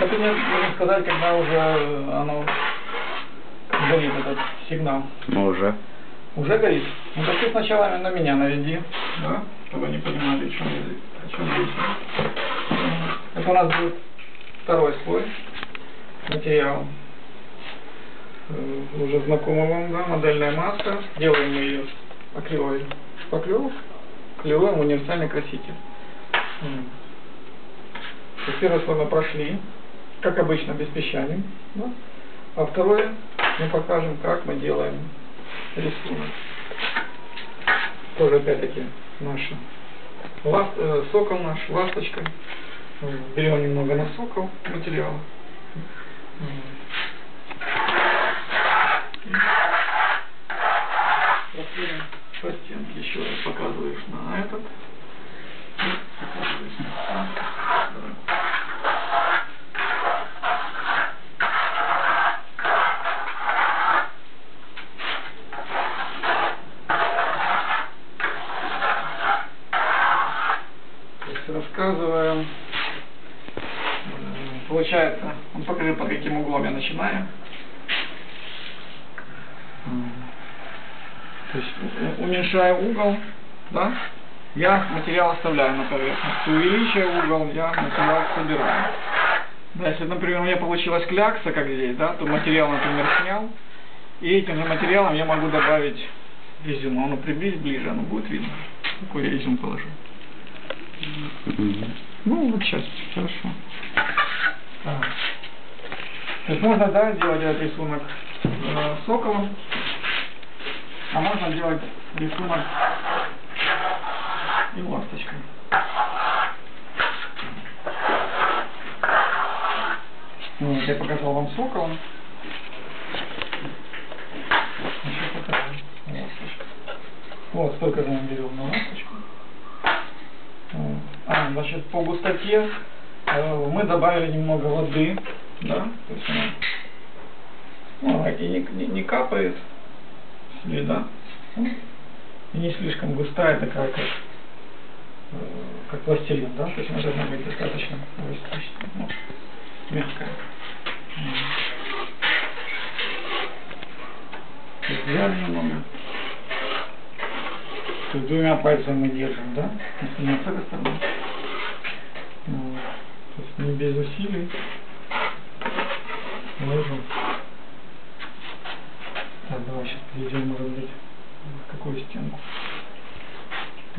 Так и можно сказать, когда уже оно горит, этот сигнал. Ну уже. Уже горит? Ну так ты сначала на меня наведи. Да? Чтобы они понимали, о чем здесь. Это у нас будет второй слой материала. Уже знакома вам, да, модельная масса. Делаем мы ее акриловой шпаклевкой. Клеем универсальный краситель. Первый слой мы прошли, как обычно, без песчанин. Да? А второе мы покажем, как мы делаем рисунок. Тоже опять-таки наша сокол наш, ласточка. Берем немного на сокол материала. По стенке еще раз показываешь на этот. Показываешь на этот. Рассказываем. Получается, покажи, под каким углом я начинаю. То есть уменьшаю угол, да, я материал оставляю на поверхности. Увеличиваю угол, я материал собираю. Да, если, например, у меня получилась клякса, как здесь, да, то материал, например, снял. И этим же материалом я могу добавить изюм. Оно приблизить ближе, оно будет видно. Какой я изюм положу. Ну, вот сейчас, хорошо. Так. То есть можно, да, делать этот рисунок соколом, а можно делать рисунок и ласточкой. Ну, я показал вам соколом. Еще покажу ласточку. Вот, столько же мы берем на ласточку. Значит, по густоте мы добавили немного воды, да, то есть она не капает следа, и не слишком густая такая, как пластилин, да, то есть она должна быть достаточно мягкая. Взяли немного. То есть двумя пальцами мы держим, да? Не с этой стороны. Вот. То есть не без усилий можем. Так, давай сейчас перейдем, может быть, в какую стенку.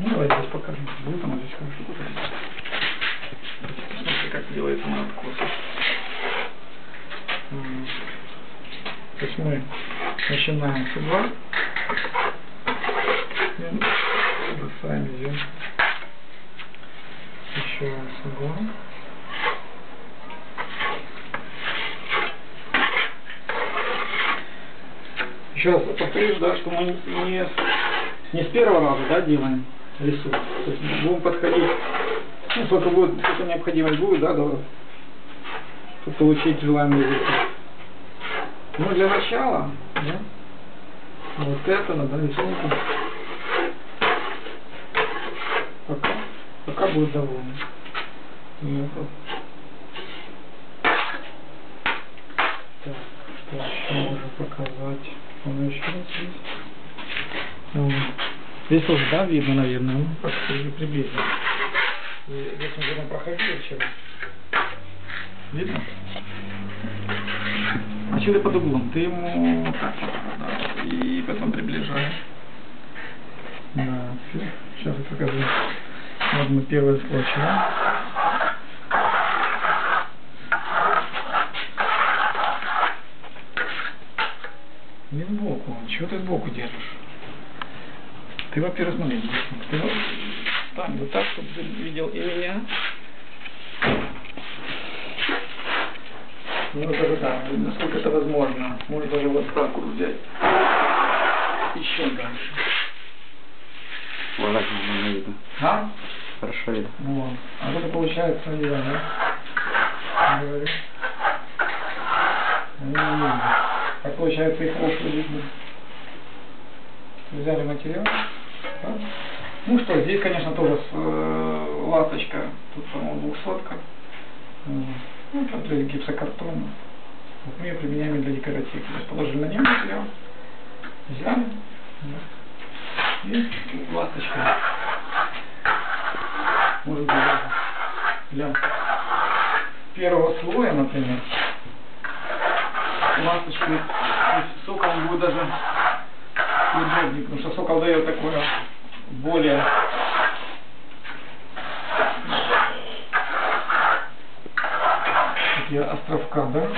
Ну, давай здесь покажем. Будет она здесь хорошо. Смотри, как делается на откосы. То есть мы начинаем с угла. Бросаем изюм. Еще раз с угла. Еще раз повторюсь, да, что мы не с первого раза, да, делаем рисунок. То есть мы будем подходить, ну, сколько будет, сколько необходимо будет, да, чтобы получить желаемый результат. Ну, для начала, да, вот это надо рисунку. Пока будет довольно. Так, что еще можно показать? Он еще раз есть. Вот. Здесь тоже, да, видно, наверное. Ну, почти приблизно. И здесь мы будем проходили вчера. Видно? А что ты под углом? Ты ему вот так, да, и потом приближаешь. Да, все. Сейчас я покажу. Вот мы первый слой. Не сбоку. Чего ты сбоку держишь? Ты, во-первых, смотри. Ты там, вот так, чтобы ты видел и меня. Ну, даже так, насколько это возможно. Можно даже вот так вот взять. Еще дальше. Вот так можно видно. А? Хорошо видно. Вот. А это получается я, да? Говорю. Так получается и хорошо видно. Взяли материал. Да? Ну что, здесь, конечно, тоже ласточка. Тут, по-моему, 200-ка. ну, для гипсокартона. Вот мы ее применяем для декоративки. Положили на нем материал, взяли, и ласточка. Может быть, для первого слоя, например, ласточку из сокола будет даже удобнее, потому что сокол дает такое более такие островка, да,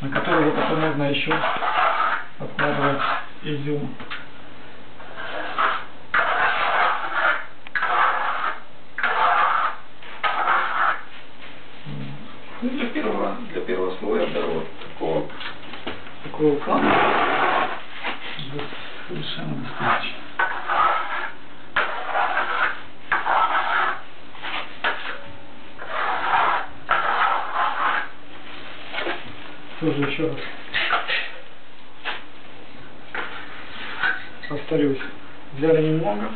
на которые потом можно еще откладывать изюм. Для первого слоя, да, вот такого плана совершенно достаточно. Тоже еще раз повторюсь, взяли немного,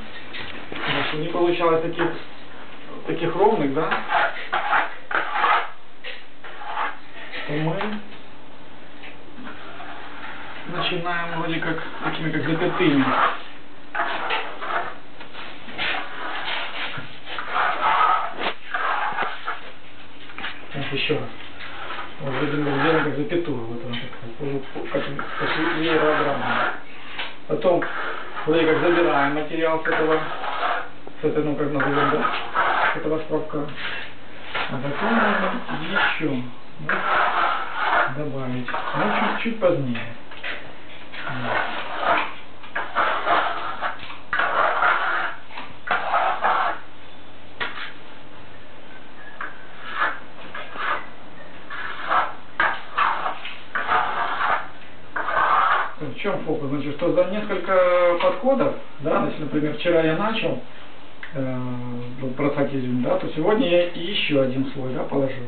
потому что не получалось таких ровных, да, то мы начинаем вроде как такими как запятыми. Так, еще раз. Вот видим, мы сделаем как запятую, вот она такая, как нейрограмма. Потом вроде как забираем материал с этой, ну как назовем, да, с этого островка. А потом можно еще, да, добавить, но чуть-чуть позднее. В чем фокус? Значит, что за несколько подходов, да, если, например, вчера я начал бросать изюм, да, то сегодня я еще один слой, да, положу.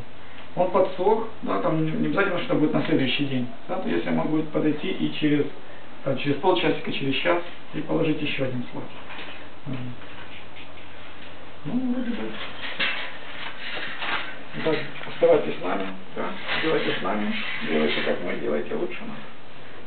Он подсох, да, там не обязательно, что будет на следующий день. Да, то есть я могу подойти и через полчасика, через час и положить еще один слой. Ну, вот так, оставайтесь с нами, да, делайте с нами, делайте как мы, делайте лучше нас.